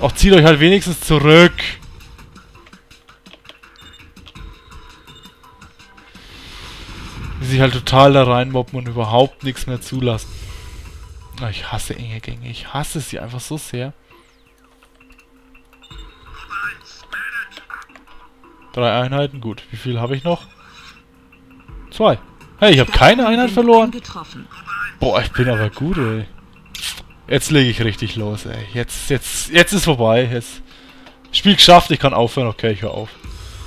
Auch zieht euch halt wenigstens zurück. Die sich halt total da reinmobben und überhaupt nichts mehr zulassen. Oh, ich hasse enge Gänge. Ich hasse sie einfach so sehr. 3 Einheiten, gut. Wie viel habe ich noch? 2. Hey, ich habe keine Einheit verloren. Boah, ich bin aber gut, ey. Jetzt lege ich richtig los, ey. Jetzt ist vorbei. Jetzt. Spiel geschafft, ich kann aufhören. Okay, ich höre auf.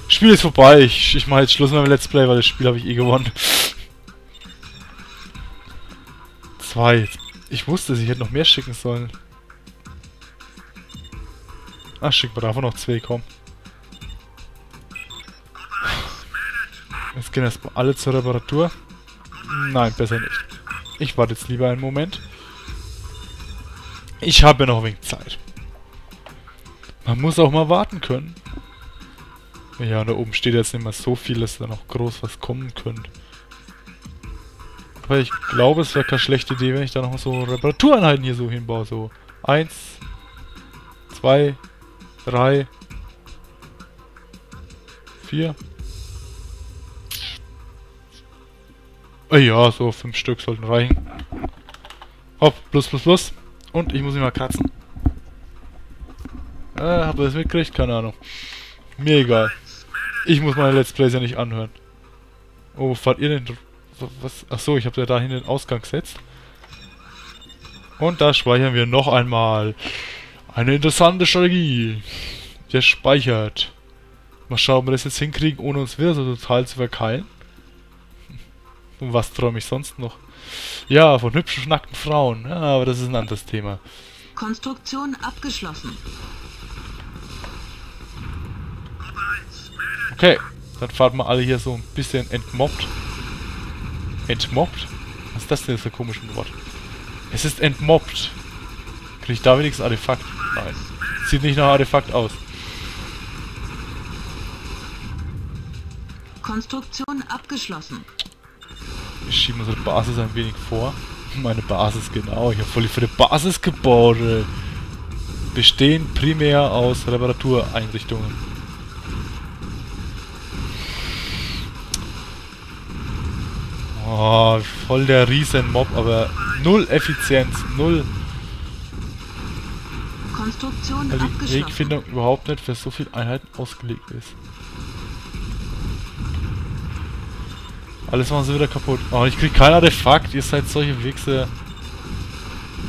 Spiel ist vorbei. Ich mache jetzt Schluss mit meinem Let's Play, weil das Spiel habe ich eh gewonnen. 2. Ich wusste es, ich hätte noch mehr schicken sollen. Ach, schick mal davon noch 2, komm. Jetzt gehen erstmal alle zur Reparatur. Nein, besser nicht. Ich warte jetzt lieber einen Moment. Ich habe ja noch ein wenig Zeit. Man muss auch mal warten können. Ja, da oben steht jetzt nicht mehr so viel, dass da noch groß was kommen könnte. Aber ich glaube, es wäre keine schlechte Idee, wenn ich da noch so Reparatureinheiten hier so hinbaue. So 1, 2, 3, 4. Ja, so 5 Stück sollten reichen. Hopp, plus. Und ich muss ihn mal kratzen. Habt ihr das mitgekriegt? Keine Ahnung. Mir egal. Ich muss meine Let's Plays ja nicht anhören. Oh, fahrt ihr denn... Was? Achso, ich habe ja dahin den Ausgang gesetzt. Und da speichern wir noch einmal. Eine interessante Strategie. Der speichert. Mal schauen, ob wir das jetzt hinkriegen, ohne uns wieder so total zu verkeilen. Und was träume ich sonst noch? Ja, von hübschen, nackten Frauen. Ja, aber das ist ein anderes Thema. Konstruktion abgeschlossen. Okay, dann fahren wir alle hier so ein bisschen entmobbt. Entmobbt? Was ist das denn jetzt für ein komisches Wort? Es ist entmobbt. Kriege ich da wenigstens Artefakt? Nein. Sieht nicht nach Artefakt aus. Konstruktion abgeschlossen. Ich schiebe unsere Basis ein wenig vor. Meine Basis, genau. Ich habe voll die fette Basis gebaut. Bestehen primär aus Reparatureinrichtungen. Oh, voll der Riesenmob, aber null Effizienz, null. Konstruktion abgeschlossen. Weil die Wegfindung überhaupt nicht für so viele Einheiten ausgelegt ist. Alles machen sie wieder kaputt. Oh, ich krieg kein Artefakt. Ihr seid solche Wichse.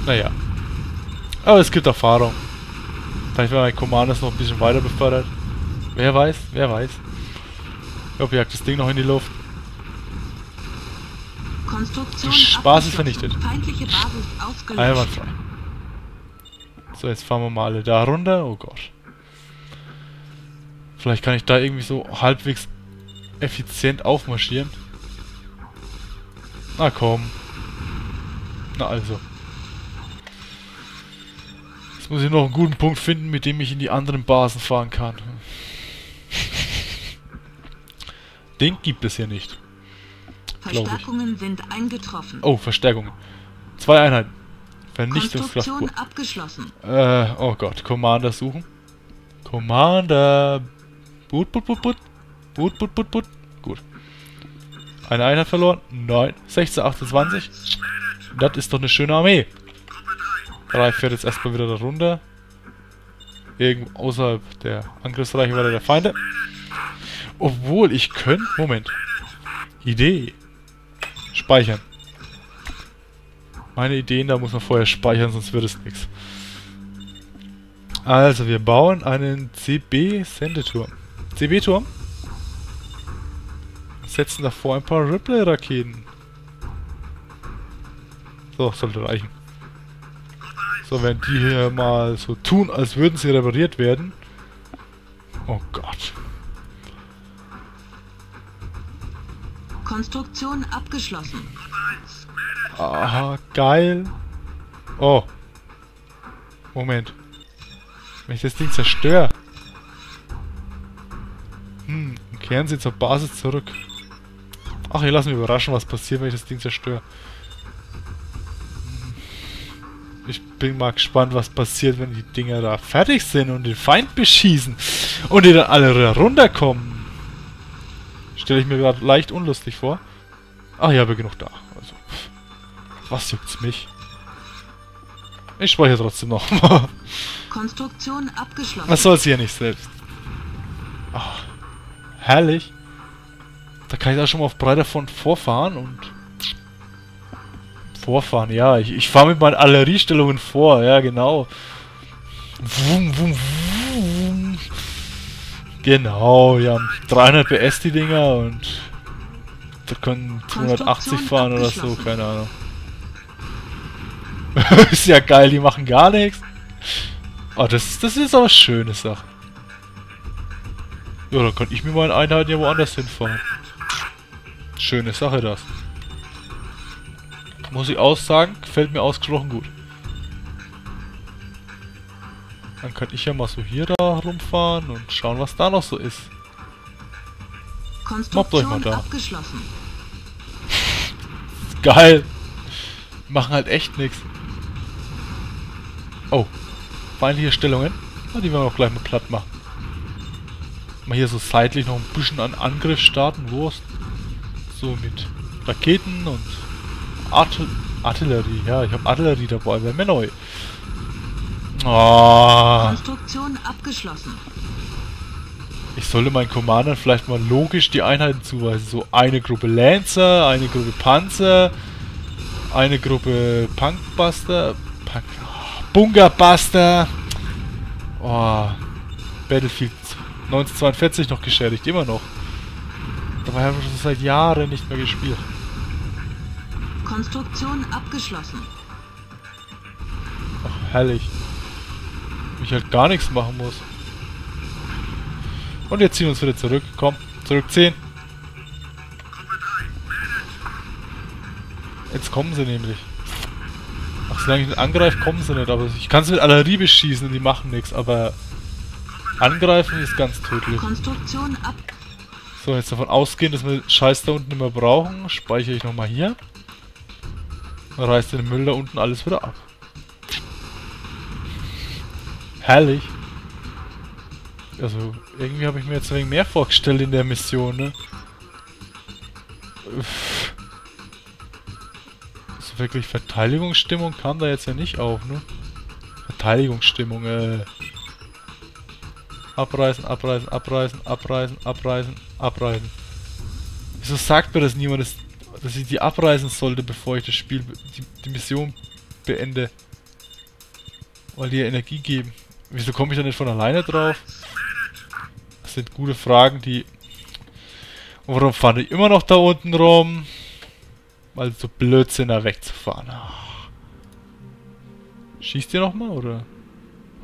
Naja. Aber es gibt Erfahrung. Vielleicht werden meine Commanders noch ein bisschen weiter befördert. Wer weiß, wer weiß. Ich glaube, ich jag das Ding noch in die Luft. Die Basis vernichtet. Einwandfrei. So, jetzt fahren wir mal alle da runter. Oh Gott. Vielleicht kann ich da irgendwie so halbwegs effizient aufmarschieren. Na komm. Na also. Jetzt muss ich noch einen guten Punkt finden, mit dem ich in die anderen Basen fahren kann. Den gibt es hier nicht. Verstärkungen sind eingetroffen. Oh, Verstärkungen. 2 Einheiten. Vernichtungskraft. Abgeschlossen. Oh Gott. Commander suchen. Commander. Boot. Gut. Eine Einheit verloren? Nein. 16, 28. Das ist doch eine schöne Armee. 3 fährt jetzt erstmal wieder da runter. Irgendwo außerhalb der Angriffsreichweite der Feinde. Obwohl ich könnte... Moment. Idee. Speichern. Meine Ideen, da muss man vorher speichern, sonst wird es nichts. Also, wir bauen einen CB-Sendeturm. CB-Turm? Setzen davor ein paar Ripley-Raketen. So, sollte reichen. So, wenn die hier mal so tun, als würden sie repariert werden. Oh Gott. Konstruktion abgeschlossen. Aha, geil. Oh. Moment. Wenn ich das Ding zerstöre. Kehren sie zur Basis zurück. Ach, ich lasse mich überraschen, was passiert, wenn ich das Ding zerstöre. Ich bin mal gespannt, was passiert, wenn die Dinger da fertig sind und den Feind beschießen und die dann alle runterkommen. Stelle ich mir gerade leicht unlustig vor. Ach, ich habe genug da. Also, was juckt's mich? Ich speichere trotzdem nochmal. Konstruktion abgeschlossen. Was soll's hier nicht selbst? Ach, herrlich. Da kann ich da schon mal auf breiter Front vorfahren und... Vorfahren, ja. Ich fahre mit meinen Allergiestellungen vor, ja genau. Wum, wum, wum. Genau, wir haben 300 PS die Dinger und da können 280 fahren oder so, keine Ahnung. Ist ja geil, die machen gar nichts. Oh, das ist aber eine schöne Sache. Ja, dann kann ich mit meinen Einheiten ja woanders hinfahren. Schöne Sache das. Muss ich aussagen, gefällt mir ausgesprochen gut. Dann kann ich ja mal so hier da rumfahren und schauen, was da noch so ist. Mobbt euch mal da. Geil. Machen halt echt nichts. Oh. Feindliche Stellungen. Na, die werden wir auch gleich mal platt machen. Mal hier so seitlich noch ein bisschen an Angriff starten. Wurst. So mit Raketen und... Artillerie, ja, ich habe Artillerie dabei, wäre mir neu. Oh. Konstruktion abgeschlossen. Ich sollte meinen Commandern vielleicht mal logisch die Einheiten zuweisen. So eine Gruppe Lancer, eine Gruppe Panzer, eine Gruppe Punkbuster, Bunkerbuster. Oh. Battlefield 1942 noch geschädigt, immer noch. Dabei haben wir schon seit Jahren nicht mehr gespielt. Konstruktion abgeschlossen. Ach, herrlich. Ich halt gar nichts machen muss. Und jetzt ziehen wir uns wieder zurück. Komm, zurückziehen. Jetzt kommen sie nämlich. Ach, solange ich nicht angreife, kommen sie nicht. Aber ich kann sie mit Artillerie beschießen und die machen nichts. Aber angreifen ist ganz tödlich. Konstruktion ab. So, jetzt davon ausgehen, dass wir Scheiß da unten nicht mehr brauchen, speichere ich nochmal hier. Dann reißt den Müll da unten alles wieder ab. Herrlich. Also, irgendwie habe ich mir jetzt ein wenig mehr vorgestellt in der Mission, ne? Uff. Also wirklich Verteidigungsstimmung kam da jetzt ja nicht auf, ne? Verteidigungsstimmung, Abreißen, abreißen, abreißen, abreißen, abreißen, abreißen. Wieso sagt mir das niemand, dass ich die abreißen sollte, bevor ich das Spiel, die Mission beende? Weil die ja Energie geben. Wieso komme ich da nicht von alleine drauf? Das sind gute Fragen, die... Und warum fahren die immer noch da unten rum? Weil sie so blöd sind, da wegzufahren. Schießt ihr nochmal, oder?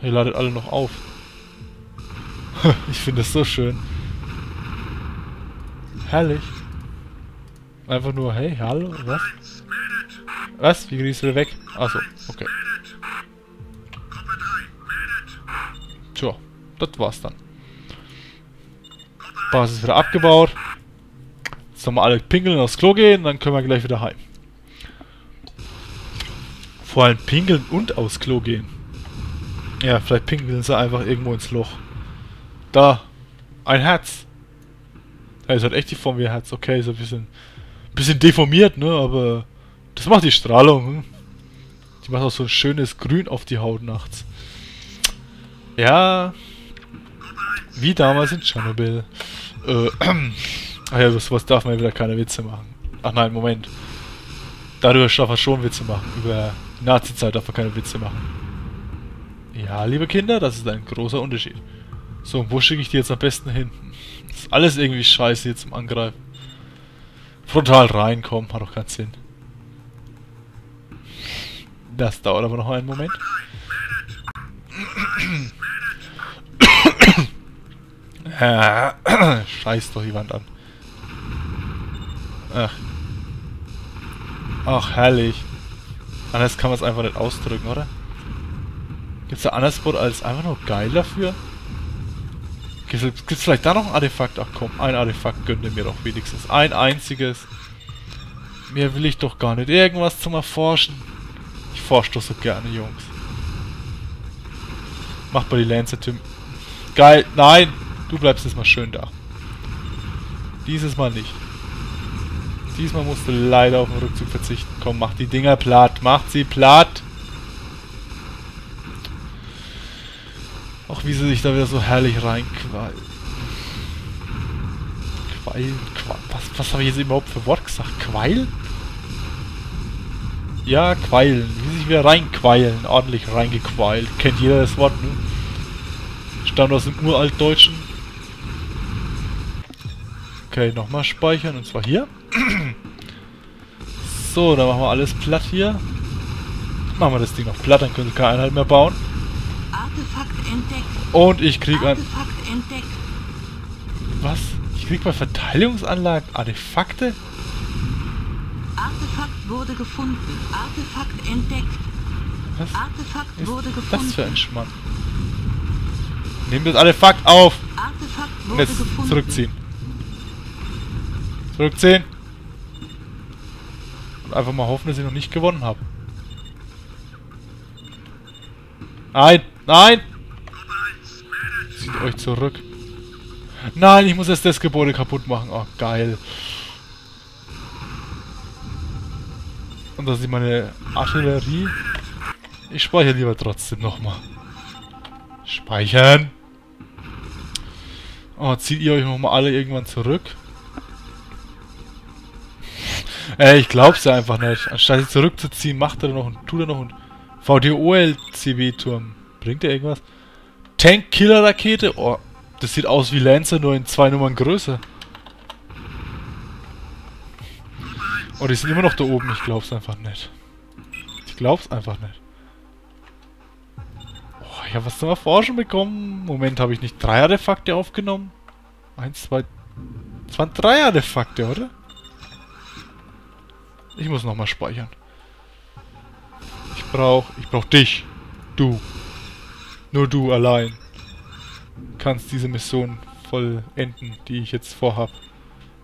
Ihr ladet alle noch auf. Ich finde das so schön. Herrlich. Einfach nur, hey, hallo, was? Was? Wie kriegst du wieder weg? Achso, okay. Tja, das war's dann. Basis wieder abgebaut. Jetzt nochmal alle pinkeln und aufs Klo gehen, dann können wir gleich wieder heim. Vor allem pinkeln und aufs Klo gehen. Ja, vielleicht pinkeln sie einfach irgendwo ins Loch. Da! Ein Herz! Ja, es hat echt die Form wie ein Herz. Okay, ist ein bisschen deformiert, ne? Aber das macht die Strahlung. Hm? Die macht auch so ein schönes Grün auf die Haut nachts. Ja. Wie damals in Tschernobyl. Ach ja, über sowas darf man ja wieder keine Witze machen. Ach nein, Moment. Darüber darf man schon Witze machen. Über die Nazi-Zeit darf man keine Witze machen. Ja, liebe Kinder, das ist ein großer Unterschied. So, wo schicke ich die jetzt am besten hin? Das ist alles irgendwie scheiße jetzt im Angreifen. Frontal reinkommen, hat doch keinen Sinn. Das dauert aber noch einen Moment. Scheiß doch die Wand an. Ach. Ach, herrlich. Anders kann man es einfach nicht ausdrücken, oder? Gibt es da anders Wort als einfach nur geil dafür? Gibt's vielleicht da noch ein Artefakt? Ach komm, ein Artefakt gönnt ihr mir doch wenigstens. Ein einziges. Mehr will ich doch gar nicht. Irgendwas zum Erforschen. Ich forsche doch so gerne, Jungs. Macht mal die Lancer-Tim. Geil, nein! Du bleibst jetzt mal schön da. Dieses Mal nicht. Diesmal musst du leider auf den Rückzug verzichten. Komm, mach die Dinger platt. Macht sie platt! Auch wie sie sich da wieder so herrlich reinquallen. Quallen? Was habe ich jetzt überhaupt für Wort gesagt? Quallen? Ja, quallen. Wie sich wieder reinquallen. Ordentlich reingequallt. Kennt jeder das Wort, ne? Stammt aus dem Uraltdeutschen. Okay, nochmal speichern, und zwar hier. So, dann machen wir alles platt hier. Machen wir das Ding noch platt, dann können sie keine Einheit mehr bauen. Artefakt entdeckt. Und ich krieg ein... Was? Ich krieg bei Verteidigungsanlagen Artefakte? Artefakt wurde gefunden. Artefakt entdeckt. Was Artefakt wurde gefunden. Was ist das für ein Schmarrn? Nehmen wir das Artefakt auf. Artefakt wurde jetzt gefunden. Zurückziehen. Zurückziehen. Und einfach mal hoffen, dass ich noch nicht gewonnen habe. Nein! Nein! Zieht euch zurück. Nein, ich muss erst das Gebäude kaputt machen. Oh, geil. Und da sieht meine Artillerie. Ich speichere lieber trotzdem nochmal. Speichern. Oh, zieht ihr euch nochmal alle irgendwann zurück? Ey, ich glaub's ja einfach nicht. Anstatt sie zurückzuziehen, macht er noch und tut er noch und... VDOLCB-Turm. Bringt der irgendwas? Tank-Killer-Rakete? Oh, das sieht aus wie Lancer, nur in 2 Nummern größer. Oh, die sind immer noch da oben. Ich glaub's einfach nicht. Ich glaub's einfach nicht. Oh, ich hab was zum Erforschen bekommen. Moment, habe ich nicht 3 Artefakte aufgenommen? 1, 2... Das waren 3 Artefakte, oder? Ich muss nochmal speichern. Ich brauch dich. Du. Nur du allein kannst diese Mission vollenden, die ich jetzt vorhab.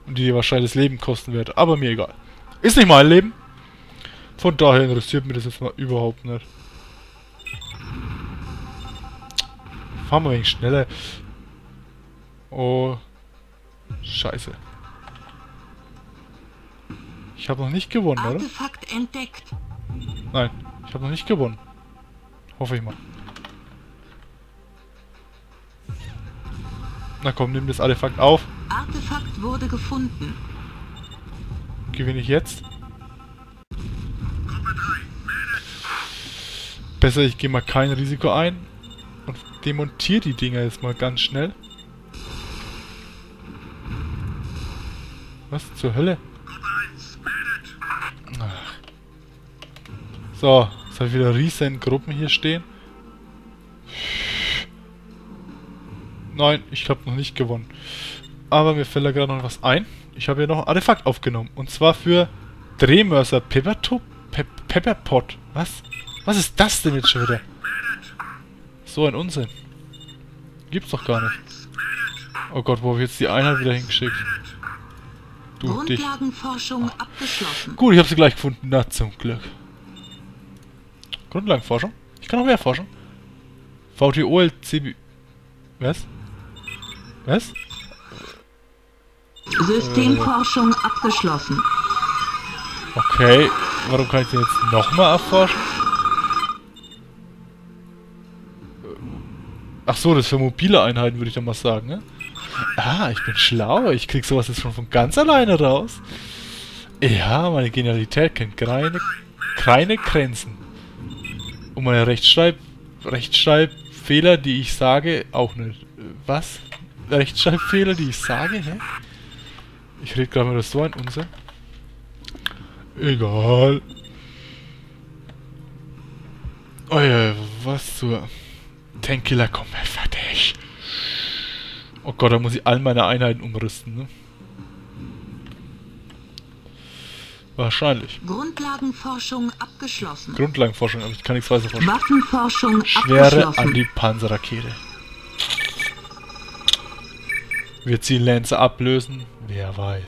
Und die dir wahrscheinlich das Leben kosten wird. Aber mir egal. Ist nicht mein Leben. Von daher interessiert mich das jetzt mal überhaupt nicht. Fahren wir ein wenig schneller. Oh. Scheiße. Ich habe noch nicht gewonnen, oder? Artefakt entdeckt. Nein, ich habe noch nicht gewonnen. Hoffe ich mal. Na komm, nimm das Artefakt auf. Artefakt wurde gefunden. Gewinne ich jetzt? Besser, ich gehe mal kein Risiko ein und demontiere die Dinger jetzt mal ganz schnell. Was zur Hölle? So, jetzt habe ich wieder riesen Gruppen hier stehen. Nein, ich habe noch nicht gewonnen. Aber mir fällt da gerade noch was ein. Ich habe ja noch ein Artefakt aufgenommen. Und zwar für Drehmörser Pepperpot. Was? Was ist das denn jetzt schon wieder? So ein Unsinn. Gibt's doch gar nicht. Oh Gott, wo habe ich jetzt die Einheit wieder hingeschickt? Du, Grundlagenforschung dich. Abgeschlossen. Gut, ich habe sie gleich gefunden. Na, zum Glück. Grundlagenforschung? Ich kann noch mehr forschen. VTOLCB... Was? Was? Systemforschung abgeschlossen. Okay, warum kann ich den jetzt nochmal erforschen? Ach so, das ist für mobile Einheiten, würde ich dann mal sagen, ne? Ah, ich bin schlau. Ich krieg sowas jetzt schon von ganz alleine raus. Ja, meine Genialität kennt keine Grenzen. Und meine Rechtschreibfehler, die ich sage, auch nicht. Was? Rechtschreibfehler, die ich sage? Hä? Ich rede gerade mal so ein Unsinn. Egal. Oh ja, was zur... Tankkiller, komm, fertig. Oh Gott, da muss ich all meine Einheiten umrüsten, ne? Wahrscheinlich. Grundlagenforschung abgeschlossen. Grundlagenforschung, aber ich kann nichts weiter forschen. Waffenforschung abgeschlossen. Schwere Antipanzerrakete. Wir ziehen Lancer ablösen. Wer weiß.